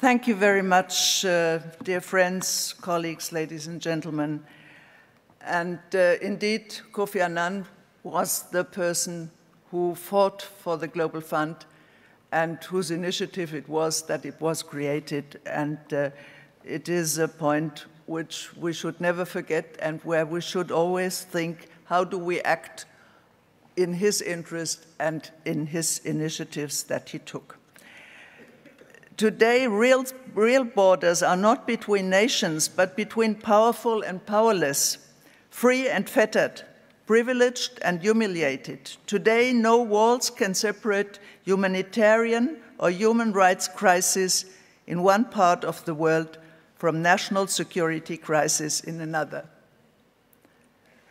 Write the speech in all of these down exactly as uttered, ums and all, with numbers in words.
Thank you very much, uh, dear friends, colleagues, ladies and gentlemen. And uh, indeed, Kofi Annan was the person who fought for the Global Fund and whose initiative it was that it was created. And uh, it is a point which we should never forget and where we should always think, how do we act in his interest and in his initiatives that he took? Today, real, real borders are not between nations, but between powerful and powerless, free and fettered, privileged and humiliated. Today, no walls can separate humanitarian or human rights crises in one part of the world from national security crisis in another.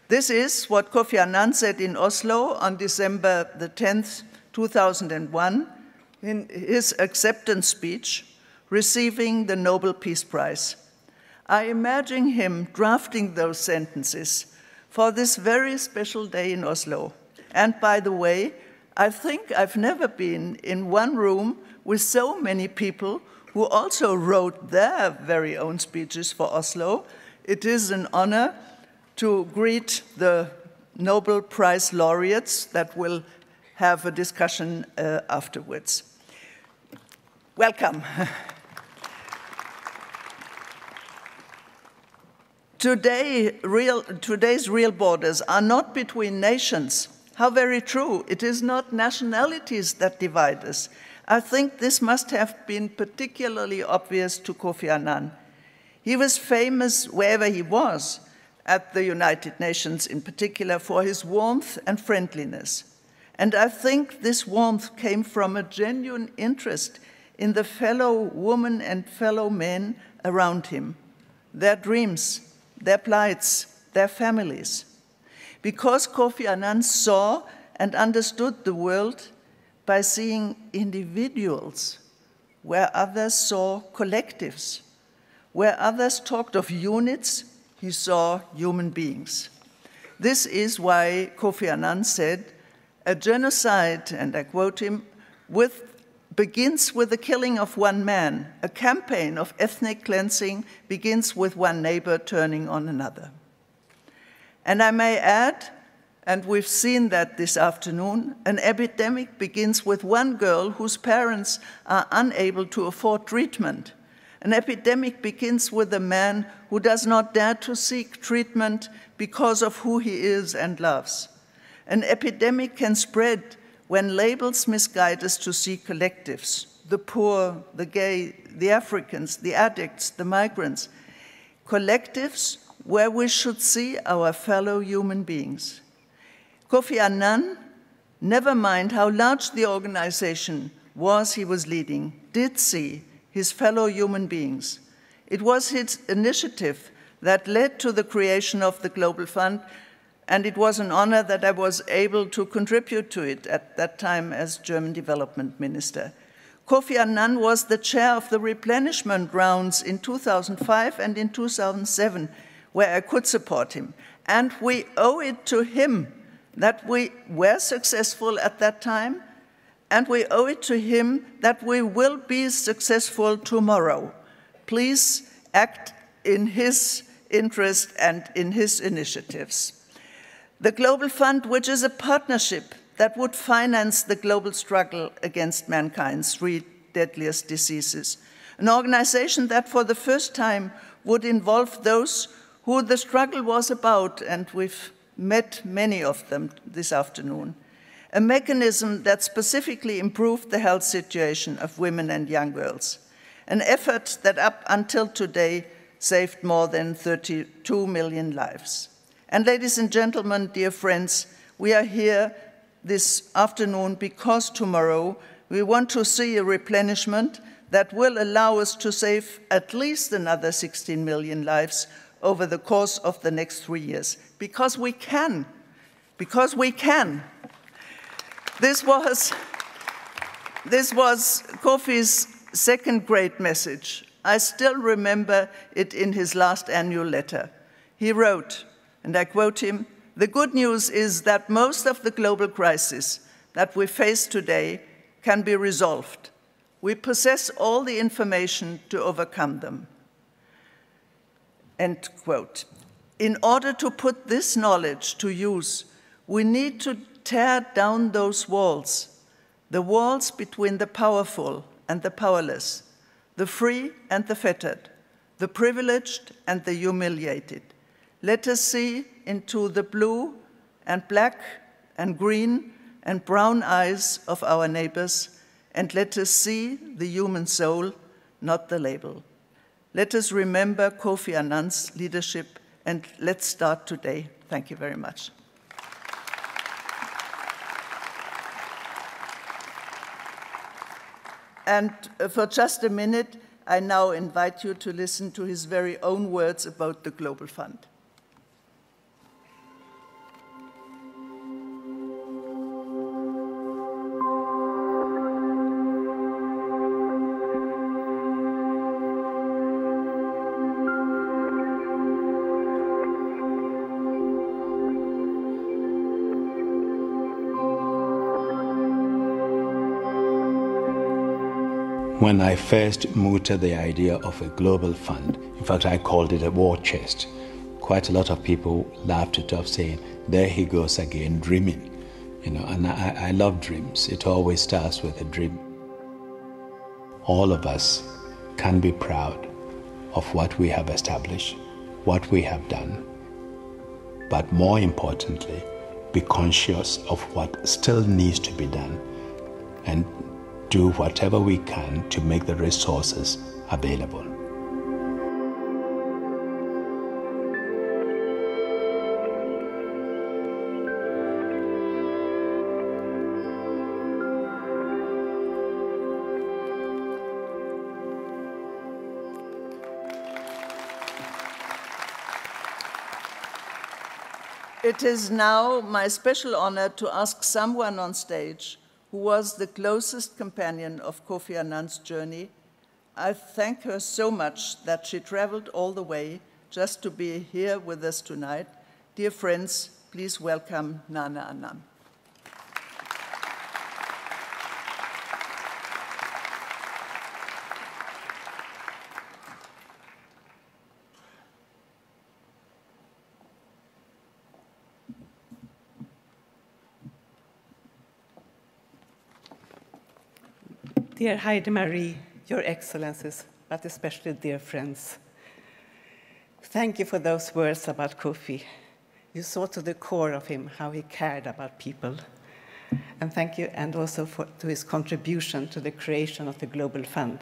This is what Kofi Annan said in Oslo on December the tenth, two thousand one, in his acceptance speech, receiving the Nobel Peace Prize. I imagine him drafting those sentences for this very special day in Oslo. And by the way, I think I've never been in one room with so many people who also wrote their very own speeches for Oslo. It is an honor to greet the Nobel Prize laureates that will have a discussion uh, afterwards. Welcome. Today, real, today's real borders are not between nations. How very true. It is not nationalities that divide us. I think this must have been particularly obvious to Kofi Annan. He was famous wherever he was, at the United Nations in particular, for his warmth and friendliness. And I think this warmth came from a genuine interest in the fellow women and fellow men around him, their dreams, their plights, their families. Because Kofi Annan saw and understood the world by seeing individuals where others saw collectives. Where others talked of units, he saw human beings. This is why Kofi Annan said, a genocide, and I quote him, with, begins with the killing of one man. A campaign of ethnic cleansing begins with one neighbor turning on another. And I may add, and we've seen that this afternoon, an epidemic begins with one girl whose parents are unable to afford treatment. An epidemic begins with a man who does not dare to seek treatment because of who he is and loves. An epidemic can spread when labels misguide us to see collectives, the poor, the gay, the Africans, the addicts, the migrants, collectives where we should see our fellow human beings. Kofi Annan, never mind how large the organization was he was leading, did see his fellow human beings. It was his initiative that led to the creation of the Global Fund, and it was an honor that I was able to contribute to it at that time as German Development Minister. Kofi Annan was the chair of the replenishment rounds in two thousand five and in two thousand seven, where I could support him. And we owe it to him that we were successful at that time, and we owe it to him that we will be successful tomorrow. Please act in his interest and in his initiatives. The Global Fund, which is a partnership that would finance the global struggle against mankind's three deadliest diseases. An organization that for the first time would involve those who the struggle was about, and we've met many of them this afternoon. A mechanism that specifically improved the health situation of women and young girls. An effort that up until today saved more than thirty-two million lives. And ladies and gentlemen, dear friends, we are here this afternoon because tomorrow we want to see a replenishment that will allow us to save at least another sixteen million lives over the course of the next three years. Because we can. Because we can. This was, this was Kofi's second great message. I still remember it in his last annual letter. He wrote, and I quote him, "The good news is that most of the global crisis that we face today can be resolved. We possess all the information to overcome them." End quote. In order to put this knowledge to use, we need to tear down those walls, the walls between the powerful and the powerless, the free and the fettered, the privileged and the humiliated. Let us see into the blue and black and green and brown eyes of our neighbors, and let us see the human soul, not the label. Let us remember Kofi Annan's leadership, and let's start today. Thank you very much. And for just a minute, I now invite you to listen to his very own words about the Global Fund. When I first mooted the idea of a global fund, in fact I called it a war chest, quite a lot of people laughed it off saying, there he goes again dreaming. You know, and I, I love dreams. It always starts with a dream. All of us can be proud of what we have established, what we have done, but more importantly, be conscious of what still needs to be done and do whatever we can to make the resources available. It is now my special honor to ask someone on stage who was the closest companion of Kofi Annan's journey. I thank her so much that she traveled all the way just to be here with us tonight. Dear friends, please welcome Nana Annan. Dear Heidemarie, Your Excellencies, but especially dear friends, thank you for those words about Kofi. You saw to the core of him how he cared about people. And thank you, and also for, to his contribution to the creation of the Global Fund.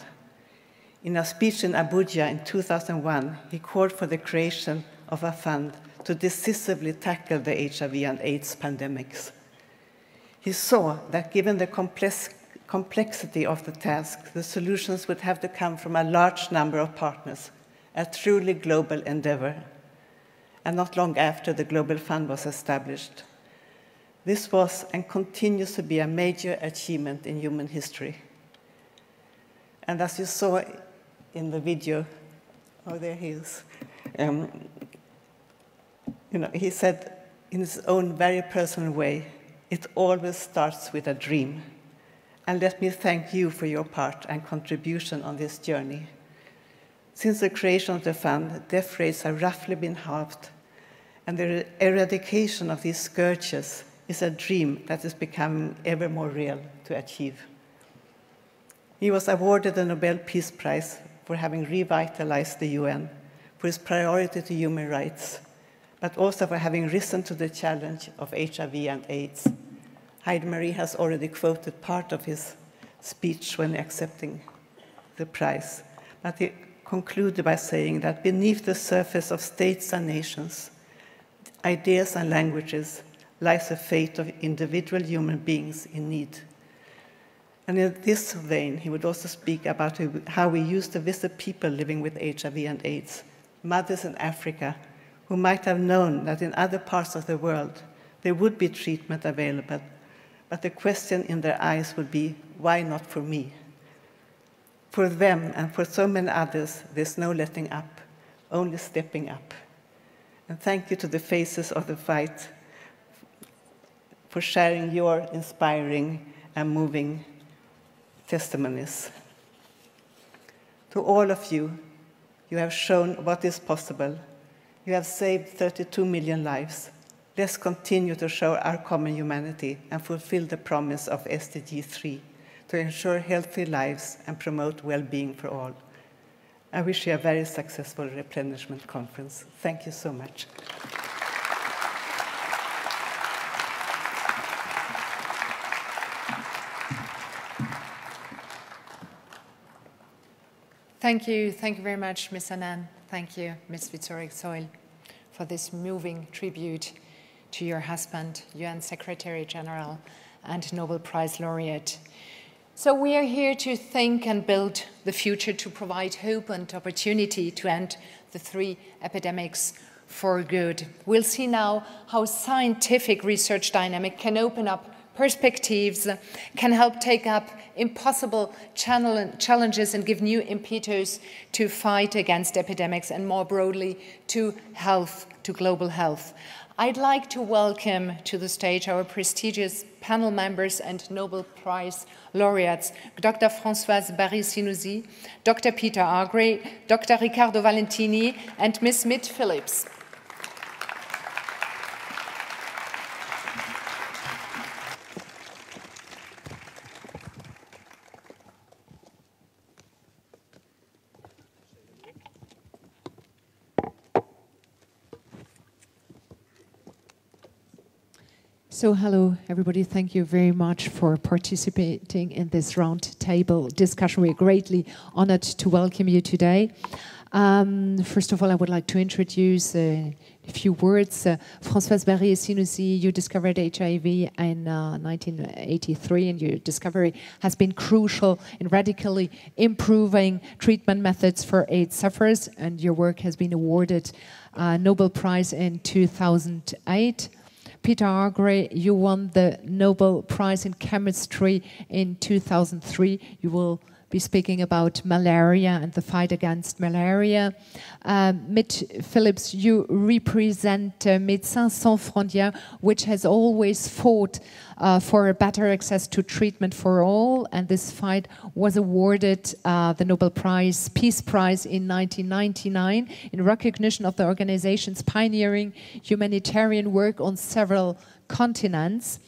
In a speech in Abuja in two thousand one, he called for the creation of a fund to decisively tackle the H I V and AIDS pandemics. He saw that given the complex complexity of the task, the solutions would have to come from a large number of partners, a truly global endeavor. And not long after, the Global Fund was established. This was and continues to be a major achievement in human history. And as you saw in the video, oh, there he is. Um, you know, he said in his own very personal way, it always starts with a dream. And let me thank you for your part and contribution on this journey. Since the creation of the fund, death rates have roughly been halved, and the eradication of these scourges is a dream that is becoming ever more real to achieve. He was awarded the Nobel Peace Prize for having revitalized the U N, for his priority to human rights, but also for having risen to the challenge of H I V and AIDS. Heidemarie has already quoted part of his speech when accepting the prize, but he concluded by saying that beneath the surface of states and nations, ideas and languages lies the fate of individual human beings in need. And in this vein, he would also speak about how we used to visit people living with H I V and AIDS, mothers in Africa, who might have known that in other parts of the world there would be treatment available, but the question in their eyes would be, why not for me? For them and for so many others, there's no letting up, only stepping up. And thank you to the faces of the fight for sharing your inspiring and moving testimonies. To all of you, you have shown what is possible. You have saved thirty-two million lives. Let's continue to show our common humanity and fulfill the promise of S D G three to ensure healthy lives and promote well-being for all. I wish you a very successful replenishment conference. Thank you so much. Thank you. Thank you very much, Miz Anand. Thank you, Miz Vittoria-Zoil, for this moving tribute to your husband, U N Secretary General and Nobel Prize laureate. So we are here to think and build the future, to provide hope and opportunity to end the three epidemics for good. We'll see now how scientific research dynamic can open up perspectives, can help take up impossible challenges and give new impetus to fight against epidemics and more broadly to health, to global health. I'd like to welcome to the stage our prestigious panel members and Nobel Prize laureates, Doctor Françoise Barry-Sinoussi, Doctor Peter Agre, Doctor Riccardo Valentini, and Miz Mead-Phillips. So hello, everybody. Thank you very much for participating in this round table discussion. We're greatly honored to welcome you today. Um, first of all, I would like to introduce uh, in a few words. Uh, Françoise Barry-Sinoussi, you discovered H I V in uh, nineteen eighty-three, and your discovery has been crucial in radically improving treatment methods for AIDS sufferers, and your work has been awarded a uh, Nobel Prize in two thousand eight. Peter Agre, you won the Nobel Prize in Chemistry in two thousand three. You will be speaking about malaria and the fight against malaria. Um, Mead-Phillips, you represent uh, Médecins Sans Frontières, which has always fought uh, for a better access to treatment for all. And this fight was awarded uh, the Nobel Prize, Peace Prize in nineteen ninety-nine in recognition of the organization's pioneering humanitarian work on several continents.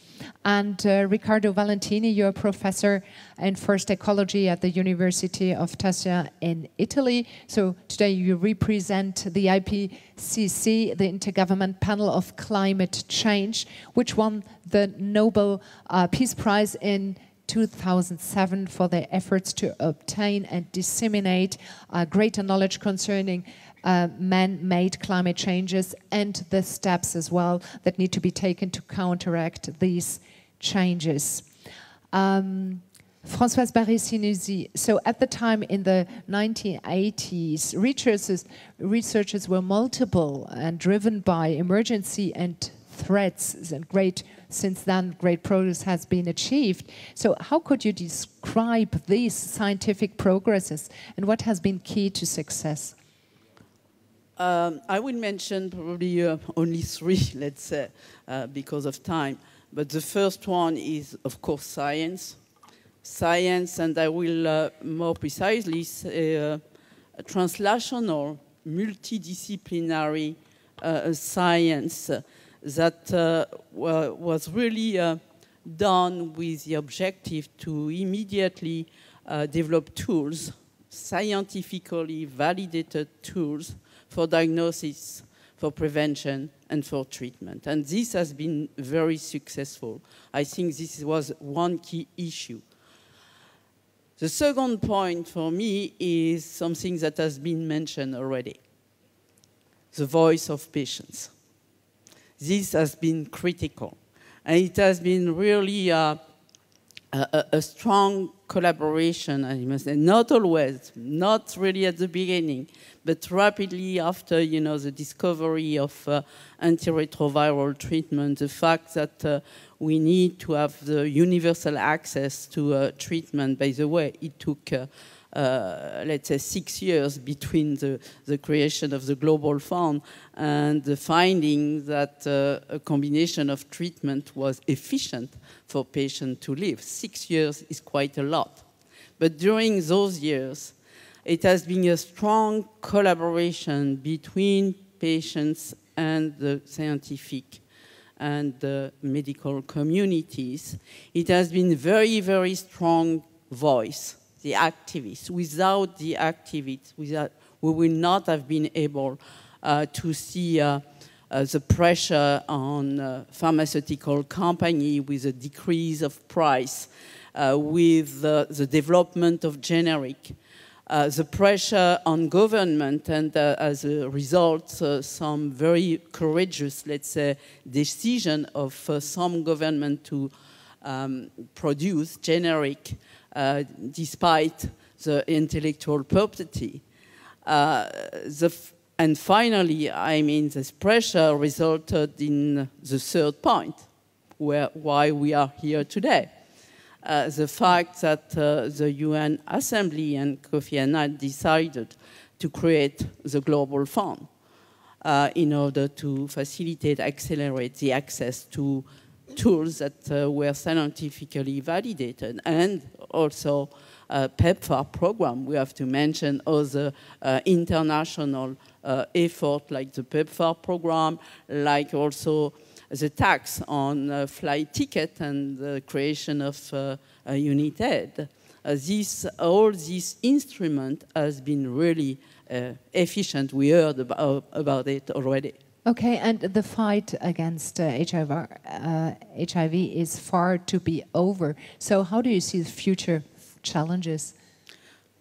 And uh, Riccardo Valentini, you're a professor in forest ecology at the University of Tessia in Italy. So today you represent the I P C C, the Intergovernmental Panel of Climate Change, which won the Nobel uh, Peace Prize in two thousand seven for their efforts to obtain and disseminate uh, greater knowledge concerning Uh, man-made climate changes and the steps as well that need to be taken to counteract these changes. Um, Françoise Barry-Sinoussi, so at the time in the nineteen eighties, researchers, researchers were multiple and driven by emergency and threats, and great since then great progress has been achieved. So how could you describe these scientific progresses and what has been key to success? Um, I will mention probably uh, only three, let's say, uh, because of time. But the first one is, of course, science. Science, and I will uh, more precisely say uh, a translational, multidisciplinary uh, science that uh, was really uh, done with the objective to immediately uh, develop tools, scientifically validated tools, for diagnosis, for prevention, and for treatment. And this has been very successful. I think this was one key issue. The second point for me is something that has been mentioned already, the voice of patients. This has been critical. And it has been really a, a, a strong collaboration, I must say, not always, not really at the beginning, but rapidly after, you know, the discovery of uh, antiretroviral treatment, the fact that uh, we need to have the universal access to uh, treatment. By the way, it took, uh, uh, let's say, six years between the, the creation of the Global Fund and the finding that uh, a combination of treatment was efficient for patients to live. Six years is quite a lot. But during those years, It has been a strong collaboration between patients and the scientific and the medical communities. It has been very, very strong voice, the activists. Without the activists, without, we will not have been able uh, to see uh, uh, the pressure on uh, pharmaceutical company with a decrease of price, uh, with uh, the development of generic. Uh, the pressure on government and uh, as a result uh, some very courageous, let's say, decision of uh, some government to um, produce generic uh, despite the intellectual property. Uh, the and finally, I mean, this pressure resulted in the third point, where why we are here today. Uh, the fact that uh, the U N Assembly and Kofi Annan decided to create the Global Fund uh, in order to facilitate, accelerate the access to tools that uh, were scientifically validated, and also uh, PEPFAR program. We have to mention other uh, international uh, effort like the PEPFAR program, like also the tax on uh, flight ticket and the creation of uh, a unit aid. Uh, this, all this instrument has been really uh, efficient. We heard about, about it already. Okay, and the fight against uh, H I V, uh, H I V is far to be over. So how do you see the future challenges?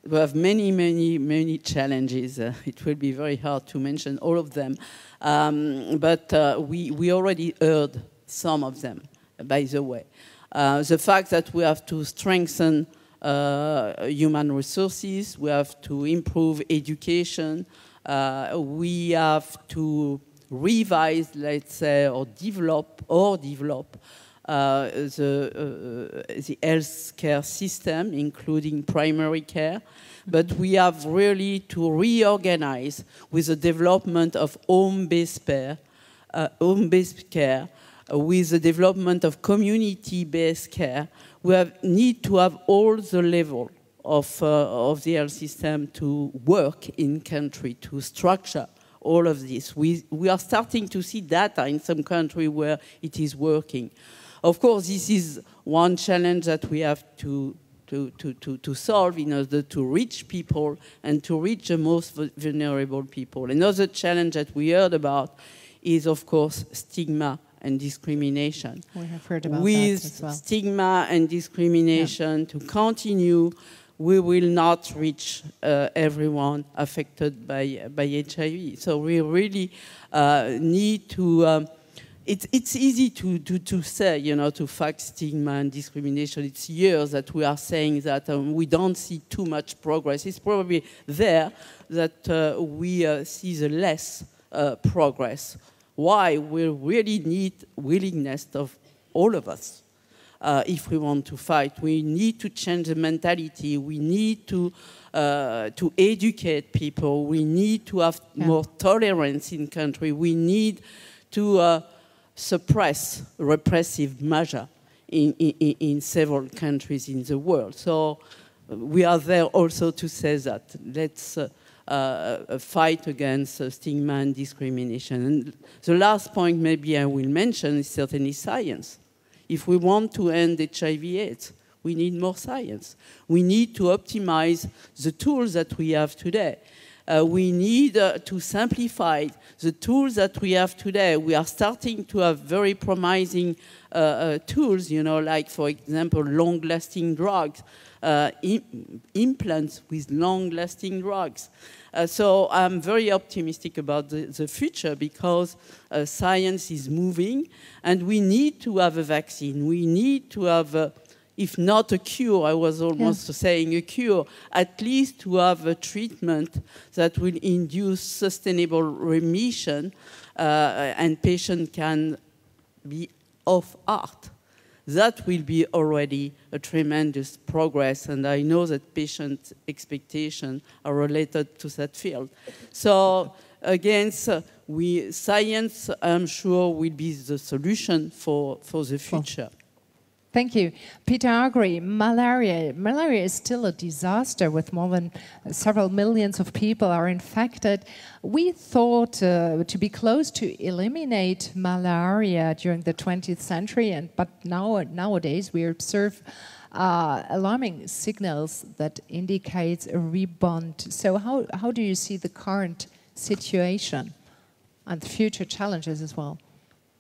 We have many, many, many challenges. Uh, it will be very hard to mention all of them. Um, but uh, we, we already heard some of them, by the way. Uh, the fact that we have to strengthen uh, human resources, we have to improve education, uh, we have to revise, let's say, or develop, or develop Uh, the, uh, the health care system, including primary care. But we have really to reorganize with the development of home-based care, uh, home-based care, uh, with the development of community-based care. We have, need to have all the level of, uh, of the health system to work in country, to structure all of this. We, we are starting to see data in some country where it is working. Of course, this is one challenge that we have to, to, to, to, to solve in order to reach people and to reach the most vulnerable people. Another challenge that we heard about is, of course, stigma and discrimination. We have heard about With that as well. With stigma and discrimination yeah. to continue, we will not reach uh, everyone affected by, by H I V. So we really uh, need to... Um, It's, it's easy to, to, to say, you know, to fight stigma and discrimination. It's years that we are saying that um, we don't see too much progress. It's probably there that uh, we uh, see the less uh, progress. Why? We really need willingness of all of us uh, if we want to fight. We need to change the mentality. We need to, uh, to educate people. We need to have yeah. more tolerance in country. We need to... Uh, suppress repressive measure in, in, in several countries in the world. So we are there also to say that. Let's uh, uh, fight against uh, stigma and discrimination. And the last point maybe I will mention is certainly science. If we want to end H I V AIDS, we need more science. We need to optimize the tools that we have today. Uh, we need uh, to simplify the tools that we have today. We are starting to have very promising uh, uh, tools, you know, like, for example, long-lasting drugs, uh, im implants with long-lasting drugs. Uh, so I'm very optimistic about the, the future because uh, science is moving and we need to have a vaccine. We need to have a if not a cure, I was almost yeah. saying a cure, at least to have a treatment that will induce sustainable remission uh, and patient can be off art. That will be already a tremendous progress, and I know that patient expectations are related to that field. So again, so we, science, I'm sure, will be the solution for, for the future. Oh. Thank you. Peter Agri, malaria. Malaria is still a disaster with more than several millions of people are infected. We thought uh, to be close to eliminate malaria during the twentieth century, and but now nowadays we observe uh, alarming signals that indicates a rebound. So how, how do you see the current situation and the future challenges as well?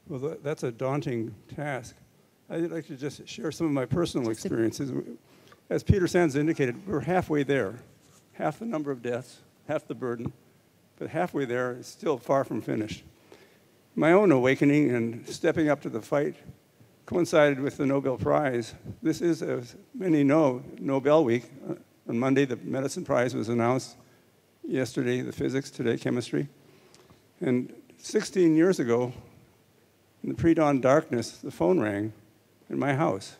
Well, that's a daunting task. I'd like to just share some of my personal experiences. As Peter Sands indicated, we're halfway there. Half the number of deaths, half the burden, but halfway there is still far from finished. My own awakening and stepping up to the fight coincided with the Nobel Prize. This is, as many know, Nobel Week. On Monday, the Medicine Prize was announced. Yesterday, the physics, today, chemistry. And sixteen years ago, in the pre-dawn darkness, the phone rang in my house.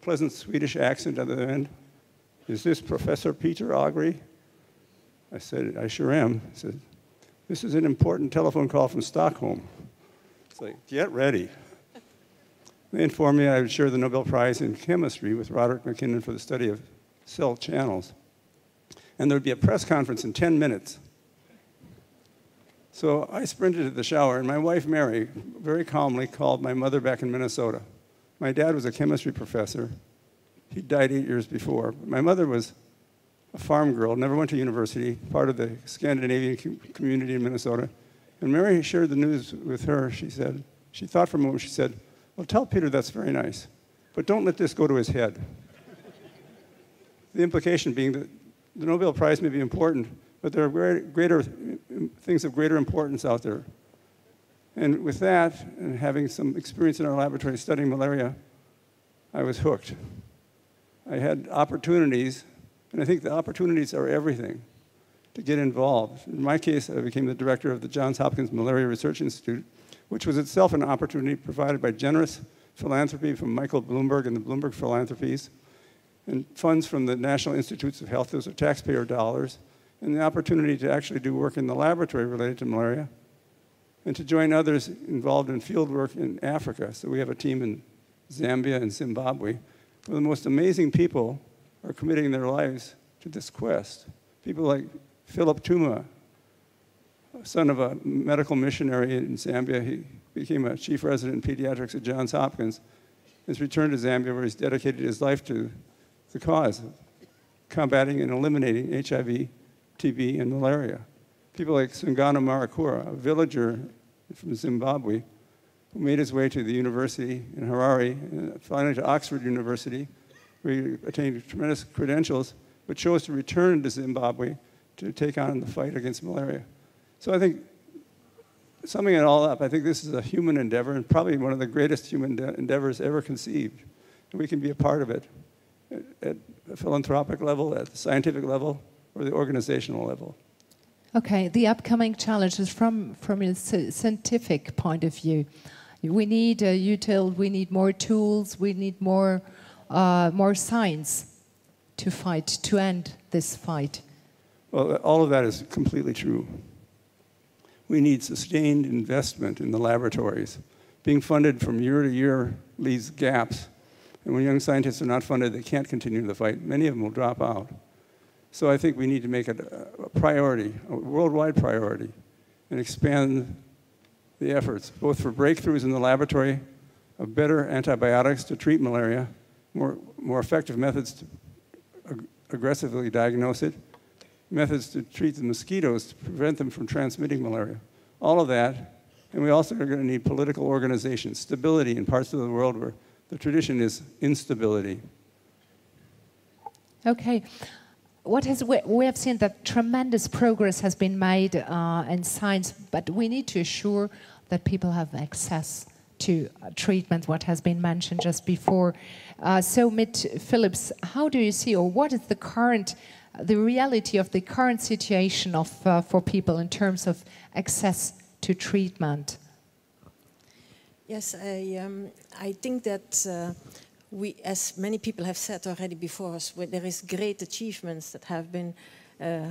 Pleasant Swedish accent at the end. Is this Professor Peter Agri? I said, I sure am. He said, this is an important telephone call from Stockholm. It's like, get ready. They informed me I would share the Nobel Prize in Chemistry with Roderick McKinnon for the study of cell channels. And there would be a press conference in ten minutes. So I sprinted to the shower, and my wife, Mary, very calmly called my mother back in Minnesota. My dad was a chemistry professor. He died eight years before. My mother was a farm girl, never went to university, part of the Scandinavian community in Minnesota. And Mary shared the news with her, she said. She thought for a moment, she said, well, tell Peter that's very nice, but don't let this go to his head. The implication being that the Nobel Prize may be important, but there are greater things of greater importance out there. And with that, and having some experience in our laboratory studying malaria, I was hooked. I had opportunities, and I think the opportunities are everything, to get involved. In my case, I became the director of the Johns Hopkins Malaria Research Institute, which was itself an opportunity provided by generous philanthropy from Michael Bloomberg and the Bloomberg Philanthropies, and funds from the National Institutes of Health. Those are taxpayer dollars, and the opportunity to actually do work in the laboratory related to malaria, and to join others involved in field work in Africa. So we have a team in Zambia and Zimbabwe, where the most amazing people are committing their lives to this quest. People like Philip Tuma, son of a medical missionary in Zambia. He became a chief resident in pediatrics at Johns Hopkins, has returned to Zambia, where he's dedicated his life to the cause of combating and eliminating H I V, T B, and malaria. People like Sungano Marakura, a villager from Zimbabwe, who made his way to the university in Harare, and finally to Oxford University, where he attained tremendous credentials, but chose to return to Zimbabwe to take on the fight against malaria. So I think, summing it all up, I think this is a human endeavor, and probably one of the greatest human endeavors ever conceived. And we can be a part of it at a philanthropic level, at the scientific level, or the organizational level. Okay, the upcoming challenges from, from a scientific point of view. We need a util, we need more tools, we need more, uh, more science to fight, to end this fight. Well, all of that is completely true. We need sustained investment in the laboratories. Being funded from year to year leaves gaps. And when young scientists are not funded, they can't continue the fight. Many of them will drop out. So I think we need to make it a priority, a worldwide priority, and expand the efforts, both for breakthroughs in the laboratory, of better antibiotics to treat malaria, more, more effective methods to ag- aggressively diagnose it, methods to treat the mosquitoes to prevent them from transmitting malaria, all of that. And we also are going to need political organizations, stability in parts of the world where the tradition is instability. Okay. What has we, we have seen that tremendous progress has been made uh, in science, but we need to assure that people have access to uh, treatment, what has been mentioned just before. Uh, so, Mitt Phillips, how do you see, or what is the current, the reality of the current situation of uh, for people in terms of access to treatment? Yes, I, um, I think that uh we, as many people have said already before us, there is great achievements that have been uh,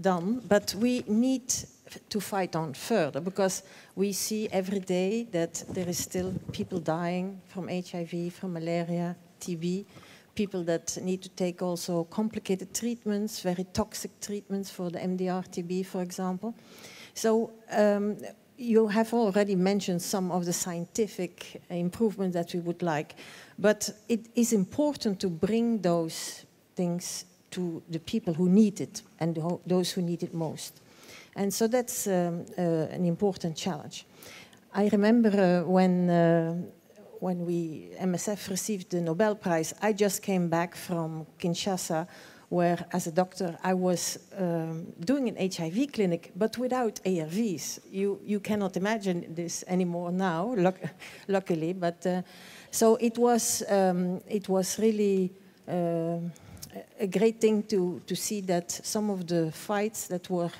done, but we need to fight on further, because we see every day that there is still people dying from H I V, from malaria, T B, people that need to take also complicated treatments, very toxic treatments for the M D R T B, for example. So um, you have already mentioned some of the scientific improvements that we would like, but it is important to bring those things to the people who need it and those who need it most. And so that's um, uh, an important challenge. I remember uh, when, uh, when we, M S F received the Nobel Prize, I just came back from Kinshasa, where as a doctor I was um, doing an H I V clinic, but without A R Vs. You, you cannot imagine this anymore now, luck luckily. But, uh, so it was, um, it was really uh, a great thing to, to see that some of the fights that were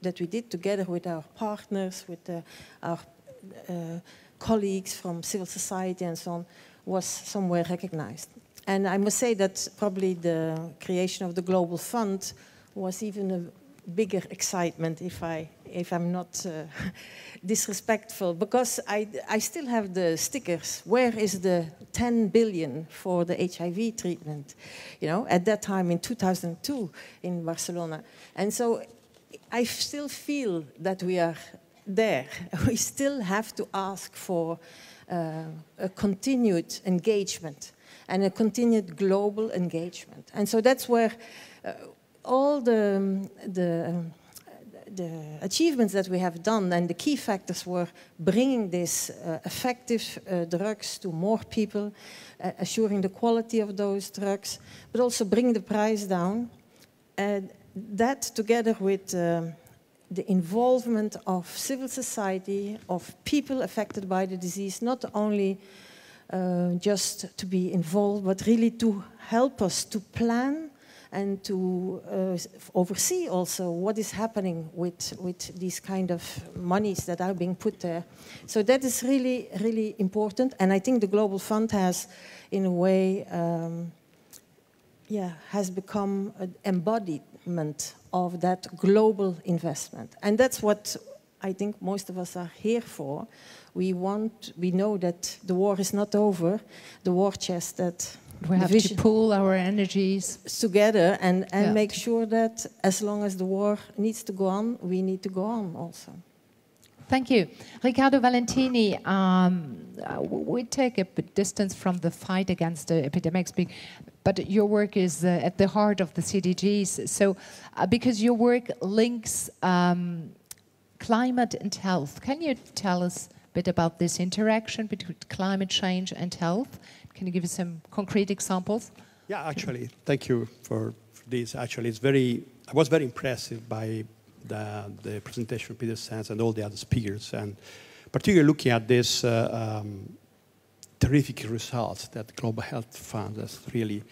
that we did together with our partners, with uh, our uh, colleagues from civil society and so on, was somewhere recognized. And I must say that probably the creation of the Global Fund was even a bigger excitement, if, I, if I'm not uh, disrespectful, because I, I still have the stickers. Where is the ten billion for the H I V treatment? You know, at that time in two thousand two in Barcelona. And so I still feel that we are there. We still have to ask for uh, a continued engagement and a continued global engagement. And so that's where uh, all the, the, the achievements that we have done and the key factors were bringing these uh, effective uh, drugs to more people, uh, assuring the quality of those drugs, but also bringing the price down. And that together with uh, the involvement of civil society, of people affected by the disease, not only uh, just to be involved, but really to help us to plan and to uh, oversee also what is happening with, with these kind of monies that are being put there. So that is really, really important. And I think the Global Fund has, in a way, um, yeah, has become an embodied of that global investment. And that's what I think most of us are here for. We want, we know that the war is not over, the war chest that... We have to pool our energies together and, and yeah. make sure that as long as the war needs to go on, we need to go on also. Thank you. Riccardo Valentini, um, we take a distance from the fight against the epidemics, but your work is uh, at the heart of the C D Gs. So, uh, because your work links um, climate and health, can you tell us a bit about this interaction between climate change and health? Can you give us some concrete examples? Yeah, actually, thank you for, for this. Actually, it's very, I was very impressed by The, the presentation of Peter Sands and all the other speakers, and particularly looking at this uh, um, terrific results that the Global Health Fund has really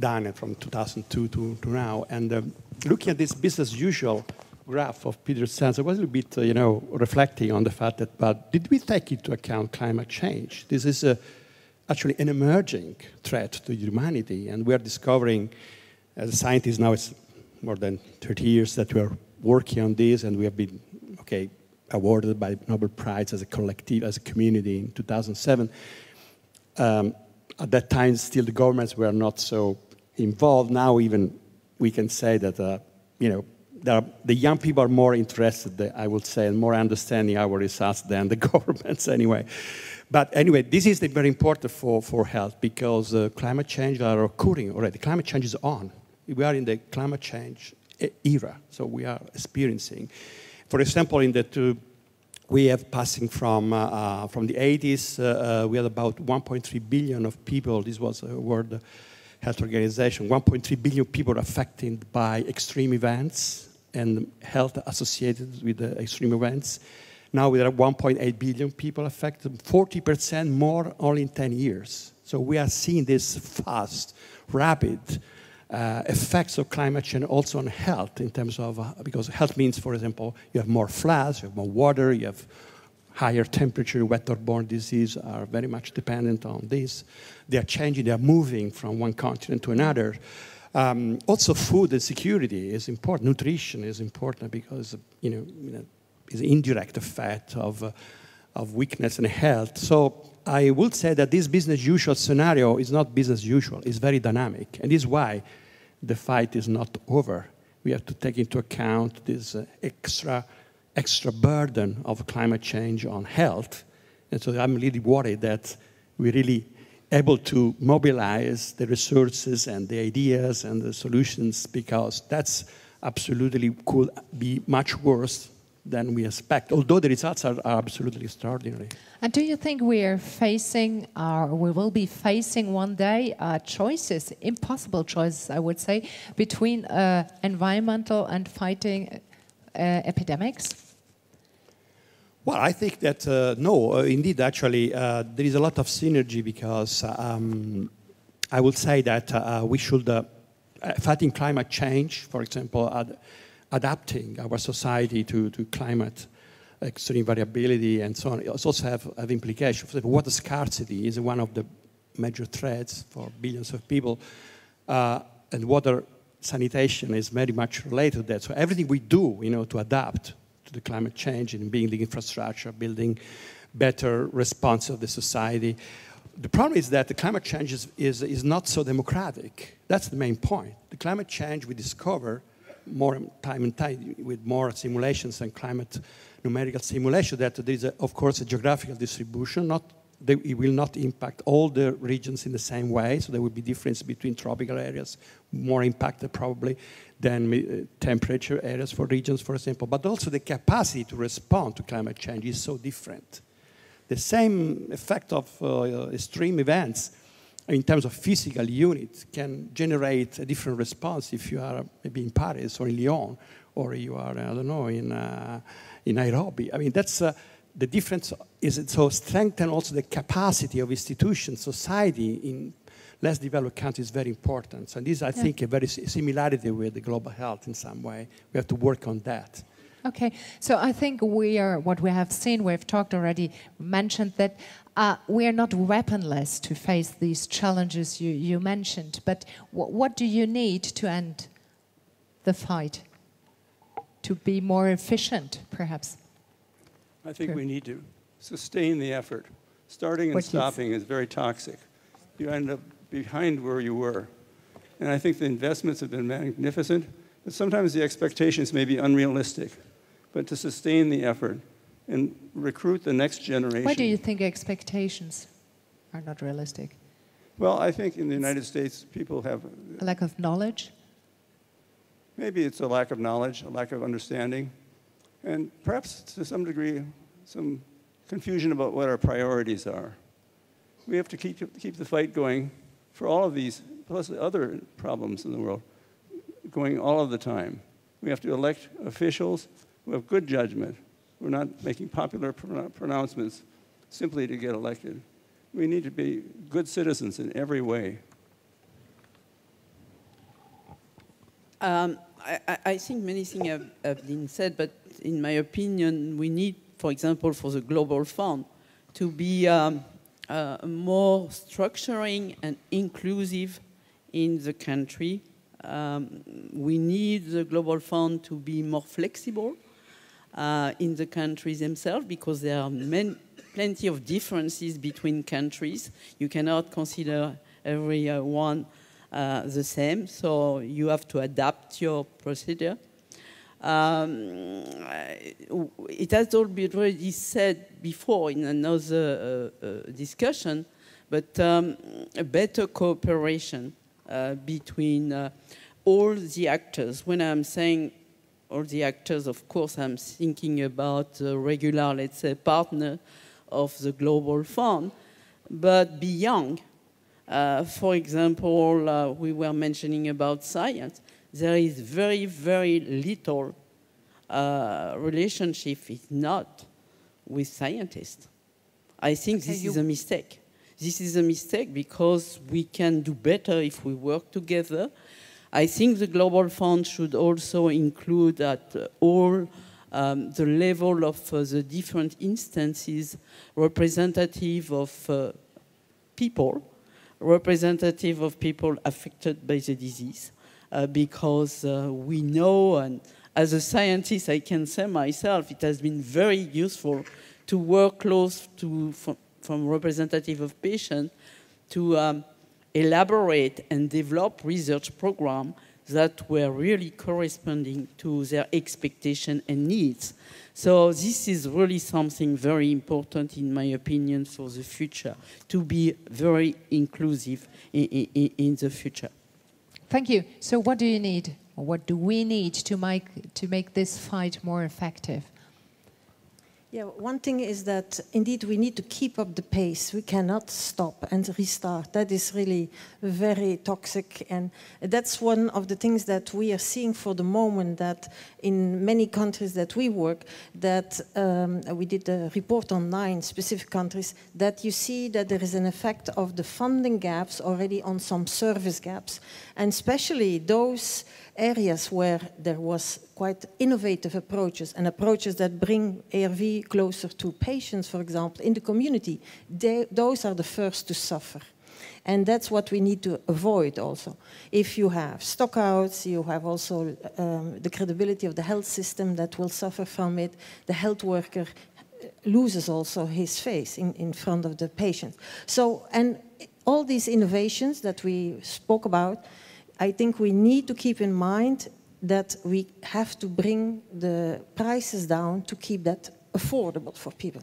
done from two thousand two to, to now. And um, looking at this business usual graph of Peter Sands, I was a little bit, uh, you know, reflecting on the fact that, but did we take into account climate change? This is uh, actually an emerging threat to humanity, and we are discovering, as scientists now, it's more than thirty years that we are working on this, and we have been, okay, awarded by Nobel Prize as a collective, as a community in two thousand seven. Um, at that time, still the governments were not so involved. Now even we can say that, uh, you know, there are, the young people are more interested, I would say, and more understanding our results than the governments anyway. But anyway, this is very important for, for health, because uh, climate change are occurring already. Climate change is on. We are in the climate change era, so we are experiencing. For example, in the two, we have passing from uh, from the eighties, uh, we had about one point three billion of people. This was a World Health Organization. one point three billion people affected by extreme events and health associated with the extreme events. Now we are one point eight billion people affected, forty percent more only in ten years. So we are seeing this fast, rapid Uh, effects of climate change also on health in terms of, uh, because health means, for example, you have more floods, you have more water, you have higher temperature, waterborne disease are very much dependent on this. They are changing, they are moving from one continent to another. Um, also food and security is important, nutrition is important because, you know, is indirect effect of, uh, of weakness and health. So I would say that this business usual scenario is not business usual. It's very dynamic, and this is why the fight is not over. We have to take into account this uh, extra, extra burden of climate change on health. And so I'm really worried that we're really able to mobilize the resources and the ideas and the solutions, because that's absolutely could be much worse than we expect, although the results are, are absolutely extraordinary. And do you think we are facing, or uh, we will be facing one day, uh, choices, impossible choices, I would say, between uh, environmental and fighting uh, epidemics? Well, I think that, uh, no, uh, indeed, actually, uh, there is a lot of synergy, because um, I would say that uh, we should, uh, fighting climate change, for example, ad adapting our society to, to climate extreme variability and so on, it also have, have implications. Water scarcity is one of the major threats for billions of people, uh, and water sanitation is very much related to that. So everything we do, you know, to adapt to the climate change and building infrastructure, building better response of the society. The problem is that the climate change is, is, is not so democratic. That's the main point. The climate change we discover more time and time with more simulations and climate numerical simulation, that there is, a, of course, a geographical distribution. Not, they, it will not impact all the regions in the same way, so there will be difference between tropical areas, more impacted probably than temperature areas for regions, for example. But also the capacity to respond to climate change is so different. The same effect of uh, extreme events in terms of physical units can generate a different response if you are maybe in Paris or in Lyon, or you are, I don't know, in, uh, in Nairobi. I mean, that's uh, the difference. Is it so strengthen also the capacity of institutions, society in less developed countries is very important. So this, I yeah. think, a very similarity with the global health in some way. We have to work on that. Okay, so I think we are, what we have seen, we've talked already, mentioned that uh, we are not weaponless to face these challenges you, you mentioned, but w what do you need to end the fight? To be more efficient, perhaps? I think True. we need to sustain the effort. Starting and what stopping is? is very toxic. You end up behind where you were. And I think the investments have been magnificent, but sometimes the expectations may be unrealistic. But to sustain the effort and recruit the next generation. Why do you think expectations are not realistic? Well, I think in the United States, people have a lack of knowledge. Maybe it's a lack of knowledge, a lack of understanding, and perhaps to some degree, some confusion about what our priorities are. We have to keep, keep the fight going for all of these, plus the other problems in the world, going all of the time. We have to elect officials who have good judgment. We're not making popular pro pronouncements simply to get elected. We need to be good citizens in every way. Um, I, I think many things have, have been said, but in my opinion, we need, for example, for the Global Fund to be um, Uh, more structuring and inclusive in the country. Um, we need the Global Fund to be more flexible uh, in the countries themselves, because there are many, plenty of differences between countries. You cannot consider every uh, one uh, the same, so you have to adapt your procedure. Um, it has already said before in another uh, uh, discussion, but um, a better cooperation uh, between uh, all the actors. When I'm saying all the actors, of course, I'm thinking about the regular, let's say, partner of the Global Fund, but beyond. Uh, for example, uh, we were mentioning about science. There is very, very little uh, relationship, if not, with scientists. I think this is a mistake. This is a mistake because we can do better if we work together. I think the Global Fund should also include at all um, the level of uh, the different instances representative of uh, people, representative of people affected by the disease. Uh, because uh, we know, and as a scientist, I can say myself, it has been very useful to work close to from, from representative of patients to um, elaborate and develop research programs that were really corresponding to their expectations and needs. So this is really something very important, in my opinion, for the future, to be very inclusive in, in, in the future. Thank you. So what do you need, or what do we need to make, to make this fight more effective? Yeah, one thing is that, indeed, we need to keep up the pace. We cannot stop and restart. That is really very toxic. And that's one of the things that we are seeing for the moment, that in many countries that we work, that um, we did a report on nine specific countries, that you see that there is an effect of the funding gaps already on some service gaps. And especially those areas where there was quite innovative approaches and approaches that bring A R V closer to patients, for example, in the community, they, those are the first to suffer. And that's what we need to avoid also. If you have stockouts, you have also um, the credibility of the health system that will suffer from it. The health worker loses also his face in, in front of the patient. So, and all these innovations that we spoke about, I think we need to keep in mind that we have to bring the prices down to keep that affordable for people.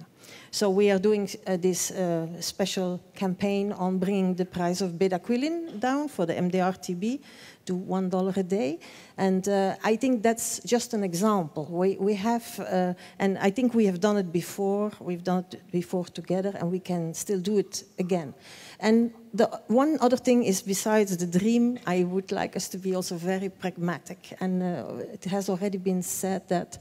So we are doing uh, this uh, special campaign on bringing the price of bedaquiline down for the M D R T B to one dollar a day. And uh, I think that's just an example. We, we have, uh, and I think we have done it before. We've done it before together, and we can still do it again. And the one other thing is, besides the dream, I would like us to be also very pragmatic. And uh, it has already been said that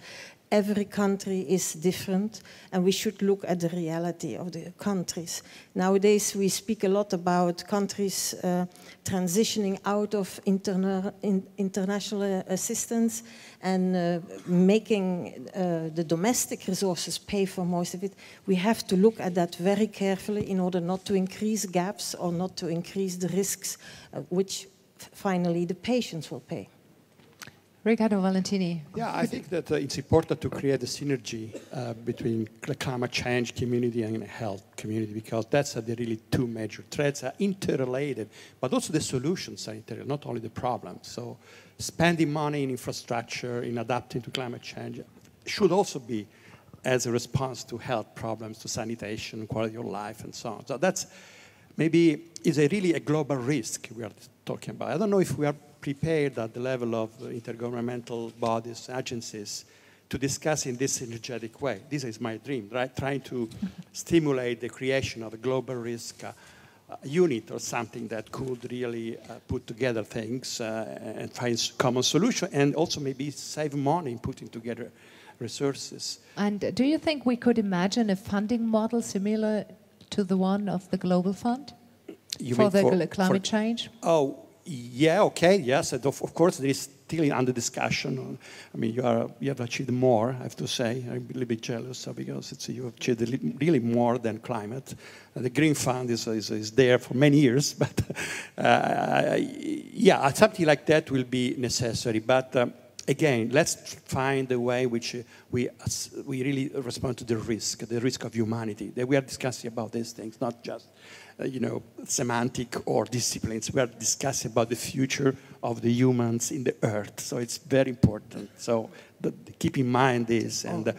every country is different, and we should look at the reality of the countries. Nowadays, we speak a lot about countries uh, transitioning out of interna in international assistance and uh, making uh, the domestic resources pay for most of it. We have to look at that very carefully in order not to increase gaps or not to increase the risks, uh, which finally the patients will pay. Riccardo Valentini. Yeah, I think that uh, it's important to create a synergy uh, between climate change community and health community, because that's uh, the really two major threats are interrelated, but also the solutions are interrelated, not only the problems. So spending money in infrastructure, in adapting to climate change, should also be as a response to health problems, to sanitation, quality of life, and so on. So that's maybe is a really a global risk we are talking about. I don't know if we are prepared at the level of intergovernmental bodies, agencies, to discuss in this energetic way. This is my dream, right? Trying to stimulate the creation of a global risk uh, uh, unit or something that could really uh, put together things uh, and find common solution, and also maybe save money in putting together resources. And do you think we could imagine a funding model similar to the one of the Global Fund you for the for, climate for, change? Oh. Yeah, okay, yes, and of, of course there is still under discussion. I mean, you, are, you have achieved more, I have to say. I'm a little bit jealous because it's, you have achieved really more than climate. The Green Fund is, is, is there for many years, but uh, yeah, something like that will be necessary. But um, again, let's find a way which we, we really respond to the risk, the risk of humanity. That we are discussing about these things, not just Uh, you know, semantic or disciplines. We are discussing about the future of the humans in the earth. So it's very important. So the, the keep in mind this. And uh,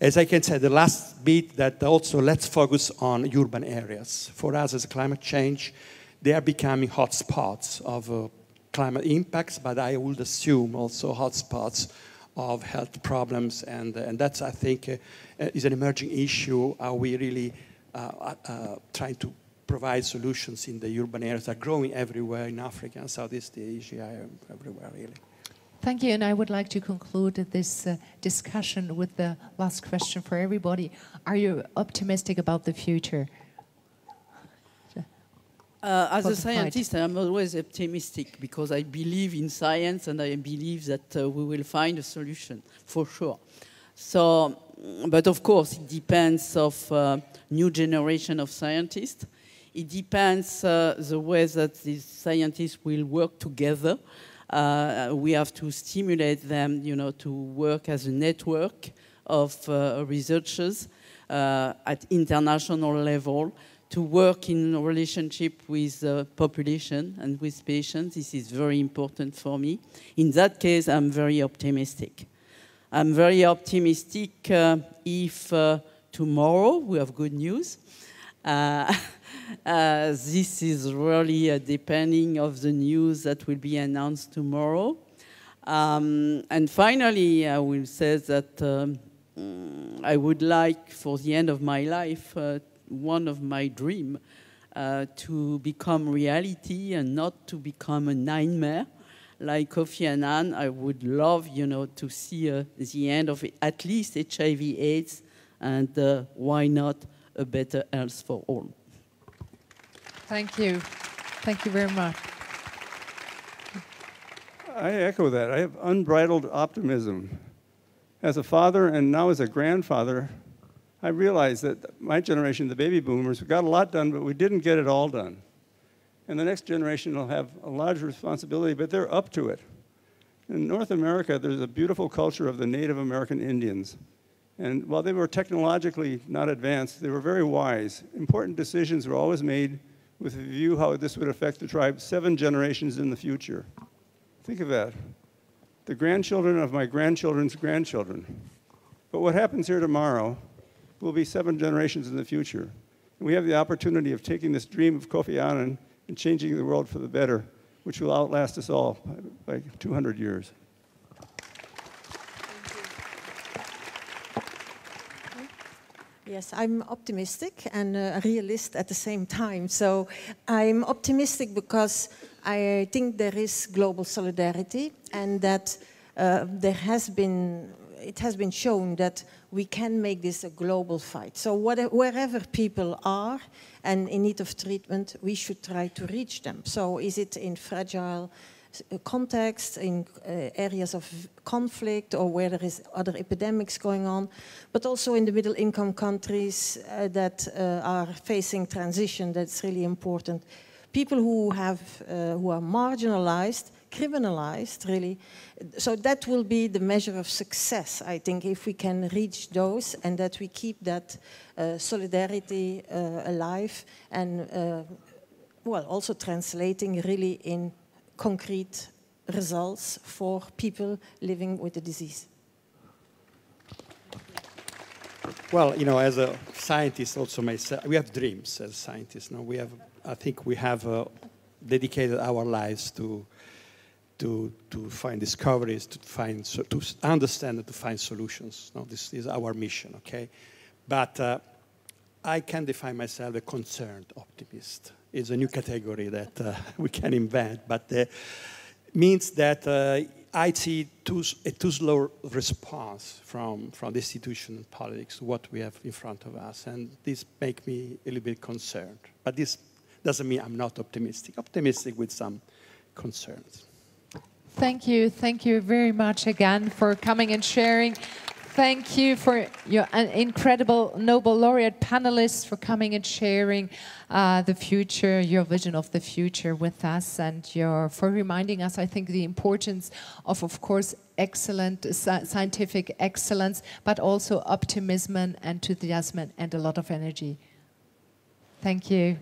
as I can say, the last bit that also let's focus on urban areas. For us as climate change, they are becoming hotspots of uh, climate impacts, but I would assume also hotspots of health problems. And, and that's, I think, uh, is an emerging issue. Are we really uh, uh, trying to provide solutions in the urban areas that are growing everywhere in Africa and Southeast Asia, everywhere really. Thank you, and I would like to conclude this uh, discussion with the last question for everybody. Are you optimistic about the future? Uh, as a scientist, fight? I'm always optimistic because I believe in science and I believe that uh, we will find a solution for sure. So, but of course, it depends on uh, new generation of scientists. It depends uh, the way that these scientists will work together. Uh, we have to stimulate them, you know, to work as a network of uh, researchers uh, at international level, to work in relationship with the uh, population and with patients. This is very important for me. In that case, I'm very optimistic. I'm very optimistic uh, if uh, tomorrow we have good news. Uh, uh, this is really uh, depending on the news that will be announced tomorrow. Um, and finally, I will say that um, I would like, for the end of my life, uh, one of my dreams uh, to become reality and not to become a nightmare. Like Kofi Annan, I would love, you know, to see uh, the end of it, at least H I V AIDS, and uh, why not a better health for all. Thank you. Thank you very much. I echo that. I have unbridled optimism. As a father and now as a grandfather, I realize that my generation, the baby boomers, we got a lot done, but we didn't get it all done. And the next generation will have a large responsibility, but they're up to it. In North America, there's a beautiful culture of the Native American Indians. And while they were technologically not advanced, they were very wise. Important decisions were always made with a view how this would affect the tribe seven generations in the future. Think of that. The grandchildren of my grandchildren's grandchildren. But what happens here tomorrow will be seven generations in the future. And we have the opportunity of taking this dream of Kofi Annan and changing the world for the better, which will outlast us all by, by two hundred years. Yes, I'm optimistic and a realist at the same time. So I'm optimistic because I think there is global solidarity, and that uh, there has been, it has been shown that we can make this a global fight. So whatever, wherever people are and in need of treatment, we should try to reach them. So is it in fragile contexts, in uh, areas of conflict, or where there is other epidemics going on, but also in the middle-income countries uh, that uh, are facing transition. That's really important. People who have, uh, who are marginalized, criminalized, really. So that will be the measure of success, I think, if we can reach those, and that we keep that uh, solidarity uh, alive, and uh, well, also translating really in concrete results for people living with the disease. Well, you know, as a scientist also myself, we have dreams as scientists. No? We have, I think we have uh, dedicated our lives to, to, to find discoveries, to, find, so, to understand and to find solutions. No? This is our mission, okay? But uh, I can define myself a concerned optimist. It's a new category that uh, we can invent, but it uh, means that uh, I see too, a too slow response from, from the institution and politics to what we have in front of us, and this makes me a little bit concerned. But this doesn't mean I'm not optimistic. Optimistic with some concerns. Thank you. Thank you very much again for coming and sharing. Thank you for your incredible Nobel laureate panelists for coming and sharing uh, the future, your vision of the future with us, and your, for reminding us, I think, the importance of, of course, excellent scientific excellence, but also optimism and enthusiasm and a lot of energy. Thank you.